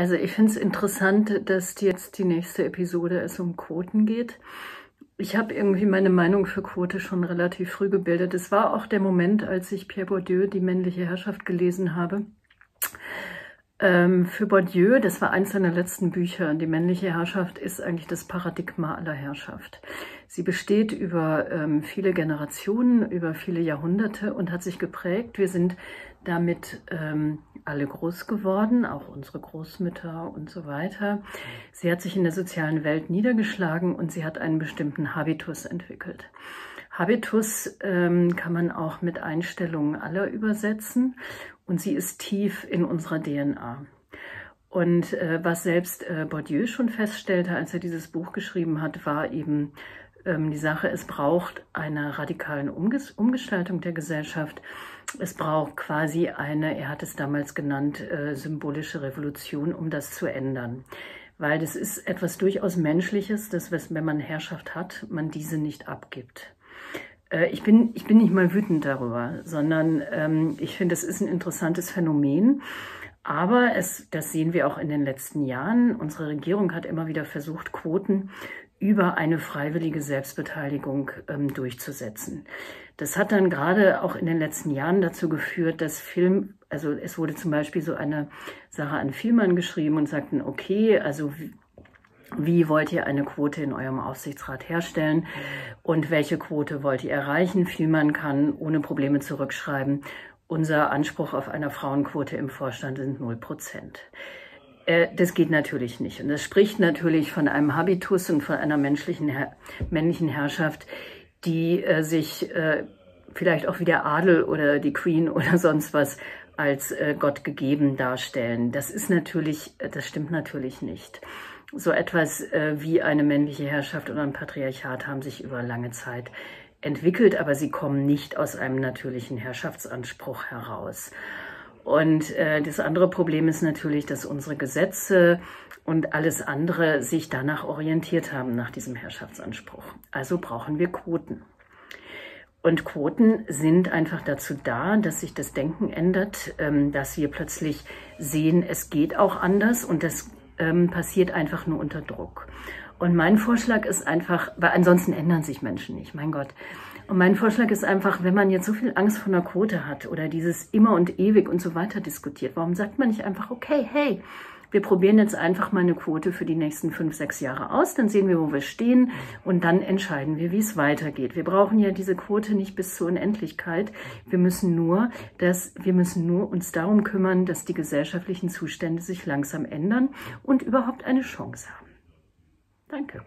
Also ich finde es interessant, dass jetzt die nächste Episode es um Quoten geht. Ich habe irgendwie meine Meinung für Quote schon relativ früh gebildet. Es war auch der Moment, als ich Pierre Bourdieu, Die männliche Herrschaft, gelesen habe. Für Bourdieu, das war eins seiner letzten Bücher, die männliche Herrschaft ist eigentlich das Paradigma aller Herrschaft. Sie besteht über viele Generationen, über viele Jahrhunderte und hat sich geprägt. Wir sind damit alle groß geworden, auch unsere Großmütter und so weiter. Sie hat sich in der sozialen Welt niedergeschlagen und sie hat einen bestimmten Habitus entwickelt. Habitus kann man auch mit Einstellungen aller übersetzen und sie ist tief in unserer DNA. Und was selbst Bourdieu schon feststellte, als er dieses Buch geschrieben hat, war eben die Sache, es braucht eine radikalen Umgestaltung der Gesellschaft. Es braucht quasi eine, er hat es damals genannt, symbolische Revolution, um das zu ändern. Weil das ist etwas durchaus Menschliches, dass wenn man Herrschaft hat, man diese nicht abgibt. Ich bin nicht mal wütend darüber, sondern ich finde, es ist ein interessantes Phänomen. Aber das sehen wir auch in den letzten Jahren. Unsere Regierung hat immer wieder versucht, Quoten über eine freiwillige Selbstbeteiligung durchzusetzen. Das hat dann gerade auch in den letzten Jahren dazu geführt, dass also es wurde zum Beispiel so eine Sache an Filmern geschrieben und sagten, okay, also wie wollt ihr eine Quote in eurem Aufsichtsrat herstellen und welche Quote wollt ihr erreichen? Vielmann kann ohne Probleme zurückschreiben, unser Anspruch auf eine Frauenquote im Vorstand sind 0%. Das geht natürlich nicht. Und das spricht natürlich von einem Habitus und von einer männlichen Herrschaft, die sich vielleicht auch wie der Adel oder die Queen oder sonst was als Gott gegeben darstellen. Das stimmt natürlich nicht. So etwas wie eine männliche Herrschaft oder ein Patriarchat haben sich über lange Zeit entwickelt, aber sie kommen nicht aus einem natürlichen Herrschaftsanspruch heraus. Und das andere Problem ist natürlich, dass unsere Gesetze und alles andere sich danach orientiert haben, nach diesem Herrschaftsanspruch. Also brauchen wir Quoten. Und Quoten sind einfach dazu da, dass sich das Denken ändert, dass wir plötzlich sehen, es geht auch anders und das passiert einfach nur unter Druck. Und mein Vorschlag ist einfach, weil ansonsten ändern sich Menschen nicht, mein Gott. Und mein Vorschlag ist einfach, wenn man jetzt so viel Angst vor einer Quote hat oder dieses immer und ewig und so weiter diskutiert, warum sagt man nicht einfach, okay, hey, wir probieren jetzt einfach mal eine Quote für die nächsten 5, 6 Jahre aus, dann sehen wir, wo wir stehen und dann entscheiden wir, wie es weitergeht. Wir brauchen ja diese Quote nicht bis zur Unendlichkeit. Wir müssen nur uns darum kümmern, dass die gesellschaftlichen Zustände sich langsam ändern und überhaupt eine Chance haben. Danke.